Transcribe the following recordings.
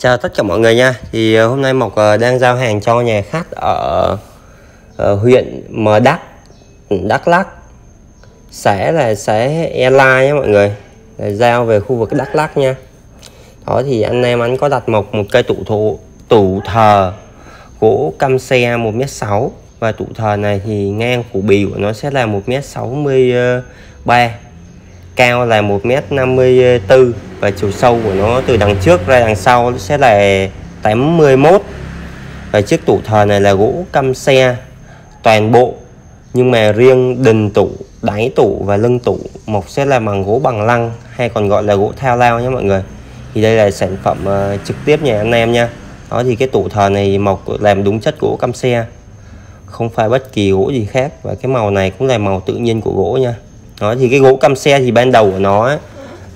Chào tất cả mọi người nha. Thì hôm nay Mộc đang giao hàng cho nhà khách ở huyện Đắk Lắc, xã là xã Ella nha mọi người, giao về khu vực Đắk Lắc nha. Đó thì anh em anh có đặt Mộc một cây tủ thờ gỗ căm xe 1m6, và tủ thờ này thì ngang phủ bì của nó sẽ là 1m63, cao là 1m54, và chiều sâu của nó từ đằng trước ra đằng sau sẽ là 81. Và chiếc tủ thờ này là gỗ căm xe toàn bộ, nhưng mà riêng đình tủ, đáy tủ và lưng tủ Mộc sẽ là bằng gỗ bằng lăng, hay còn gọi là gỗ thao lao nhé mọi người. Thì đây là sản phẩm trực tiếp nhà anh em nha. Đó thì cái tủ thờ này Mộc làm đúng chất gỗ căm xe, không phải bất kỳ gỗ gì khác, và cái màu này cũng là màu tự nhiên của gỗ nha. Đó thì cái gỗ căm xe thì ban đầu của nó ấy,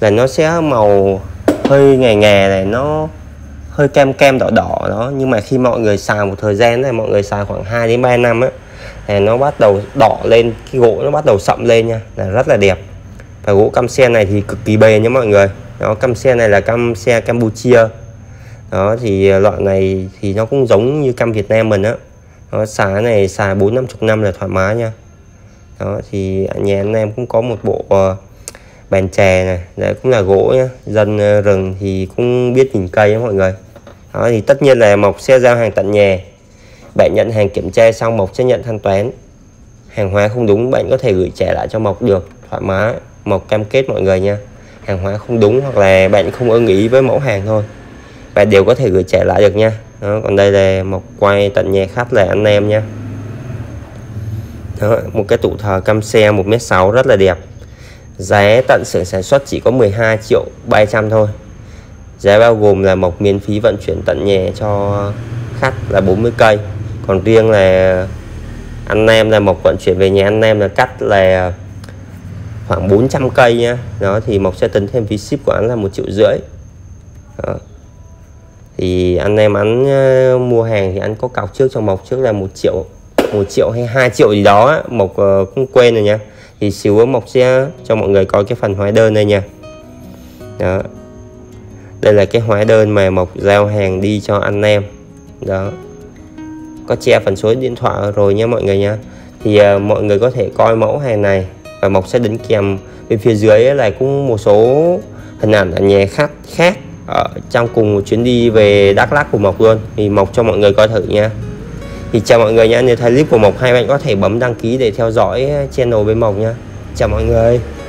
là nó sẽ màu hơi ngà này, nó hơi kem đỏ đó, nhưng mà khi mọi người xài một thời gian này, mọi người xài khoảng 2 đến 3 năm ấy, là nó bắt đầu đỏ lên, cái gỗ nó bắt đầu sậm lên nha, là rất là đẹp. Và gỗ căm xe này thì cực kỳ bền nha mọi người. Đó, căm xe này là căm xe Campuchia. Đó thì loại này thì nó cũng giống như căm Việt Nam mình á. Nó xài này xài 40-50 năm là thoải mái nha. Đó thì nhà anh em cũng có một bộ bàn chè này, đấy cũng là gỗ nhá, dân rừng thì cũng biết nhìn cây á mọi người. Đó thì tất nhiên là Mộc sẽ giao hàng tận nhà, bạn nhận hàng kiểm tra xong Mộc sẽ nhận thanh toán. Hàng hóa không đúng bạn có thể gửi trả lại cho Mộc được, thoải mái. Mộc cam kết mọi người nha, hàng hóa không đúng hoặc là bạn không ưng ý với mẫu hàng thôi, bạn đều có thể gửi trả lại được nha. Đó, còn đây là Mộc quay tận nhà khách là anh em nha. Đó, một cái tủ thờ căm xe 1m6 rất là đẹp. Giá tận xưởng sản xuất chỉ có 12.300.000 thôi. Giá bao gồm là Mộc miễn phí vận chuyển tận nhà cho khách là 40 cây. Còn riêng là anh em là Mộc vận chuyển về nhà anh em là cắt là khoảng 400 cây nha. Đó thì Mộc sẽ tính thêm phí ship của anh là 1,5 triệu. Đó. Thì anh em anh mua hàng thì anh có cọc trước cho Mộc trước là 1 triệu hay 2 triệu gì đó, Mộc cũng quên rồi nha. Thì xíu Mộc sẽ cho mọi người coi cái phần hóa đơn đây nha. Đó, đây là cái hóa đơn mà Mộc giao hàng đi cho anh em. Đó, có che phần số điện thoại rồi nha mọi người nha. Thì mọi người có thể coi mẫu hàng này, và Mộc sẽ đính kèm bên phía dưới là cũng một số hình ảnh ở nhà khách khác ở trong cùng một chuyến đi về Đắk Lắk của Mộc luôn, thì Mộc cho mọi người coi thử nha. Thì chào mọi người nha, nếu thấy clip của Mộc hay bạn có thể bấm đăng ký để theo dõi channel bên Mộc nha. Chào mọi người.